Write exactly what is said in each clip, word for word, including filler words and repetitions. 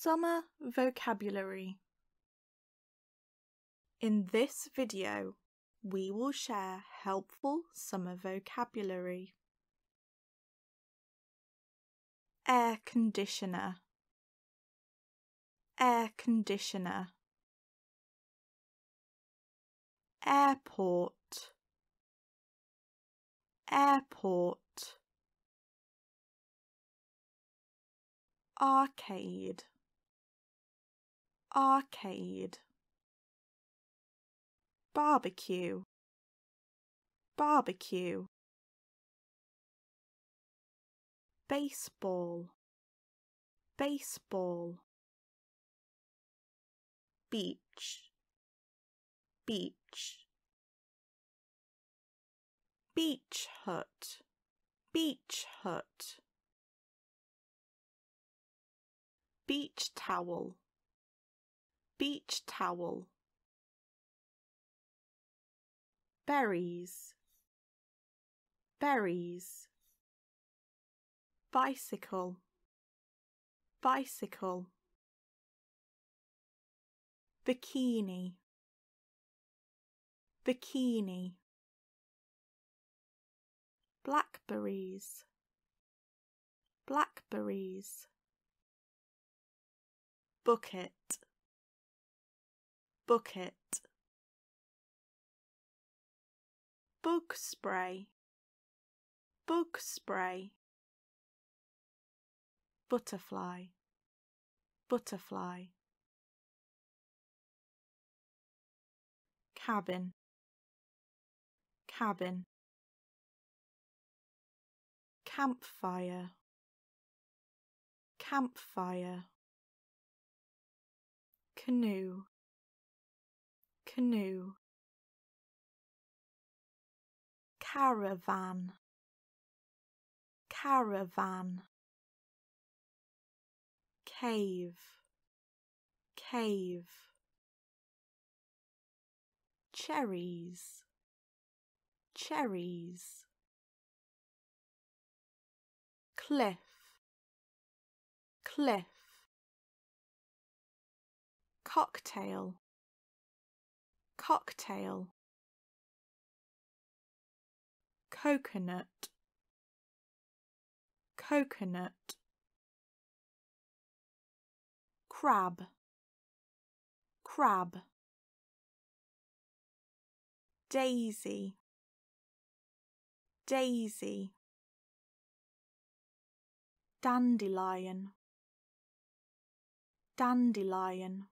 Summer vocabulary. In this video, we will share helpful summer vocabulary. Air conditioner. Air conditioner. Airport. Airport. Arcade. Arcade. Barbecue. Barbecue. Baseball. Baseball. Beach. Beach. Beach hut. Beach hut. Beach towel. Beach towel. Berries. Berries. Bicycle. Bicycle. Bikini. Bikini. Blackberries. Blackberries. Bucket. Bucket. Bug spray. Bug spray. Butterfly. Butterfly. Cabin. Cabin. Campfire. Campfire. Canoe. Canoe. Caravan. Caravan. Cave. Cave. Cherries. Cherries. Cliff. Cliff. Cocktail. Cocktail. Coconut. Coconut. Crab. Crab. Daisy. Daisy. Dandelion. Dandelion.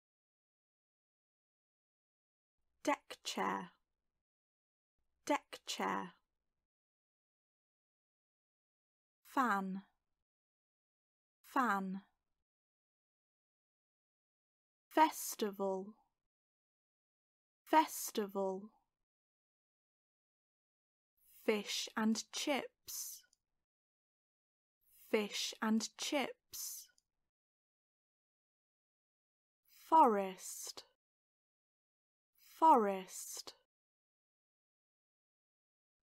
Deck chair. Deck chair. Fan. Fan. Festival. Festival. Fish and chips. Fish and chips. Forest. Forest.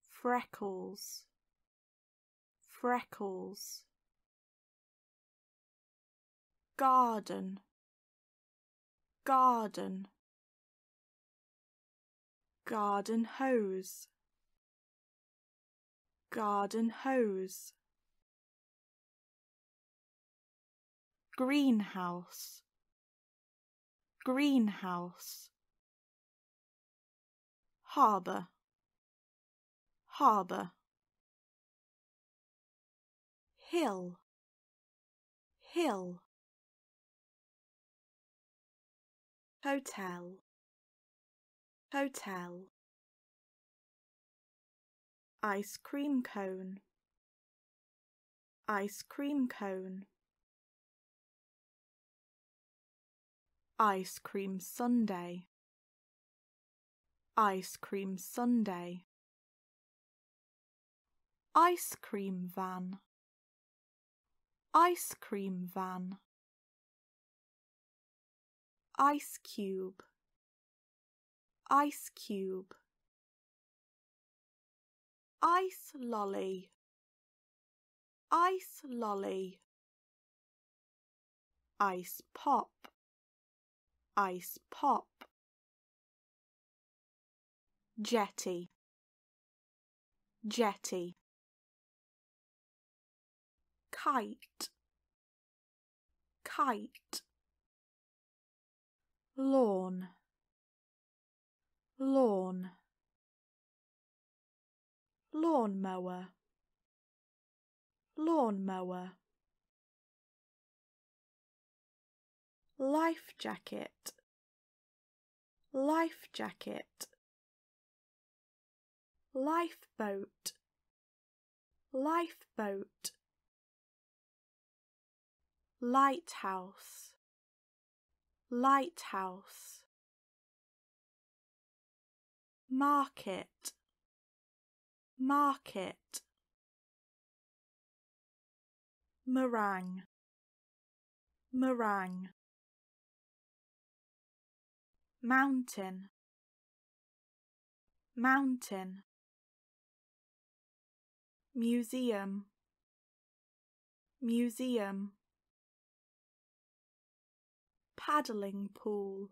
Freckles. Freckles. Garden. Garden. Garden hose. Garden hose. Greenhouse. Greenhouse. Harbour. Harbour. Hill. Hill. Hotel. Hotel. Ice cream cone. Ice cream cone. Ice cream sundae. Ice cream sundae. Ice cream van. Ice cream van. Ice cube. Ice cube. Ice lolly. Ice lolly. ice pop, ice pop. Jetty, jetty. Kite, kite. Lawn, lawn. Lawnmower, lawnmower. Life jacket, life jacket. Lifeboat, lifeboat. Lighthouse, lighthouse. Market, market. Meringue, meringue. Mountain, mountain. Museum, museum. Paddling pool,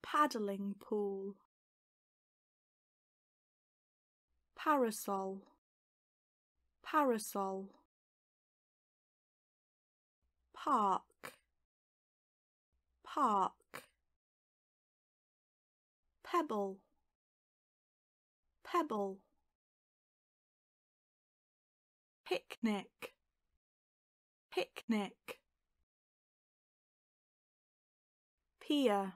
paddling pool. Parasol, parasol. Park, park. Pebble, pebble. Picnic, picnic. Pier,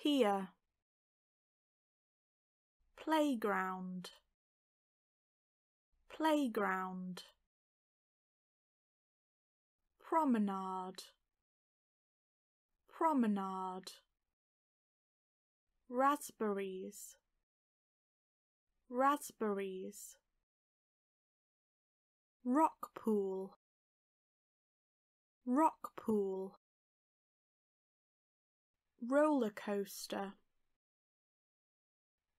pier. Playground, playground. Promenade, promenade. Raspberries, raspberries. Rock pool, rock pool. Roller coaster,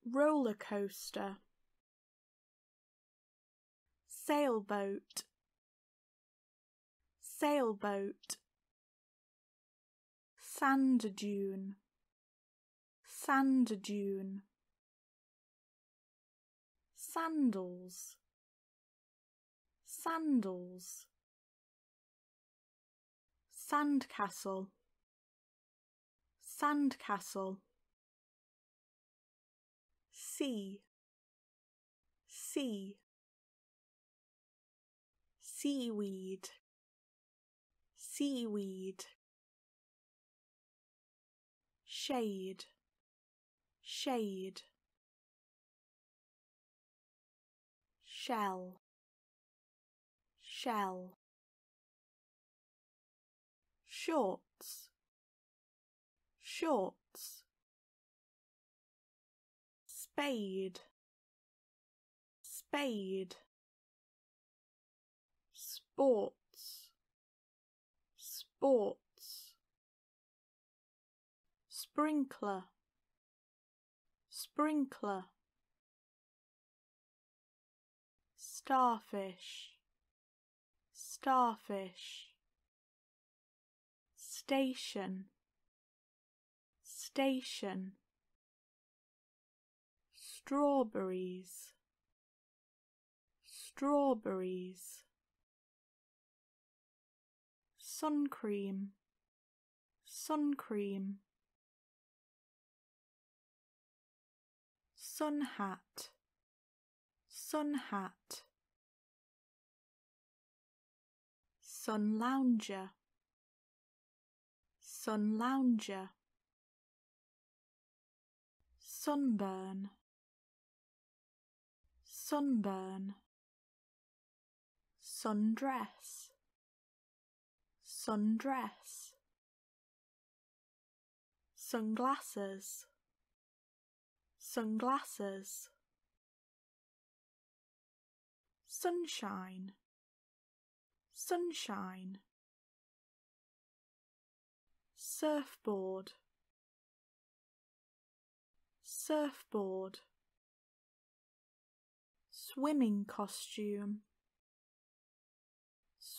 roller coaster. Sailboat, sailboat. Sand dune, sand dune. Sandals, sandals. Sandcastle, sandcastle. Sea, sea. Seaweed, seaweed. Shade, shade. Shell, shell. Shorts, shorts. Spade, spade. Sports, sports. Sprinkler, sprinkler. Starfish, starfish. Station, station. Strawberries, strawberries. Sun cream, sun cream. Sun hat, sun hat. Sun lounger, sun lounger. Sunburn, sunburn. Sundress, sundress. Sunglasses, sunglasses. Sunshine, sunshine. Surfboard, surfboard. Swimming costume,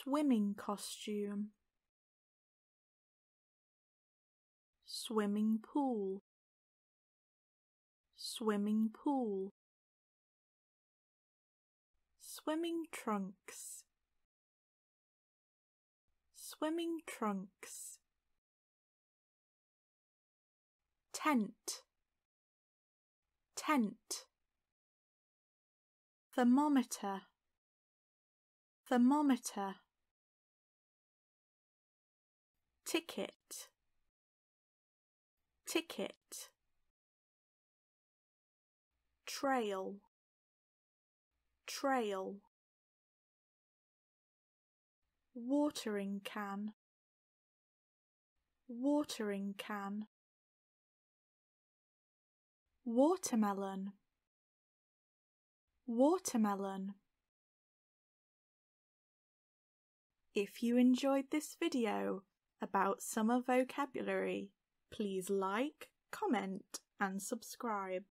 Swimming costume. Swimming pool. Swimming pool. Swimming trunks. Swimming trunks. Tent. Tent. Thermometer. Thermometer. Ticket. Ticket. Trail. Trail. Watering can. Watering can. Watermelon. Watermelon. If you enjoyed this video about summer vocabulary, please like, comment, and subscribe.